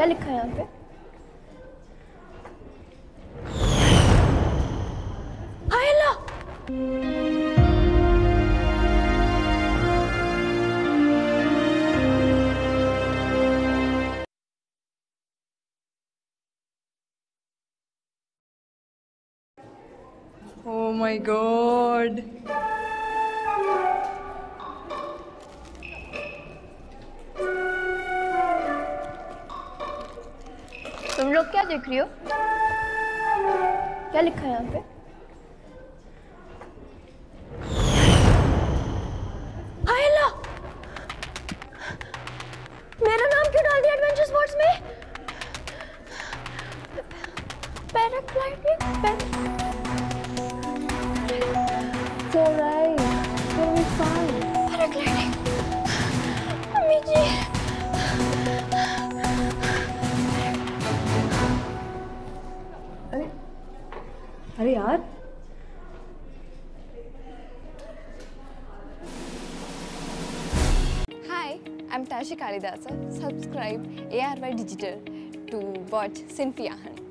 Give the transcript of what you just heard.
क्या लिखा है यहाँ पे? आयला! Oh my God! तुम लोग क्या देख रही हो? क्या लिखा है यहाँ पे? आयला! मेरा नाम क्यों डाल दिया एडवेंचर स्पोर्ट्स में? Paragliding? It's alright. It'll be fine. Paragliding. Ami ji. अरे यार Hi, I'm Tashiya Kalidasa. Subscribe ARY Digital to watch Sinf-e-Aahan.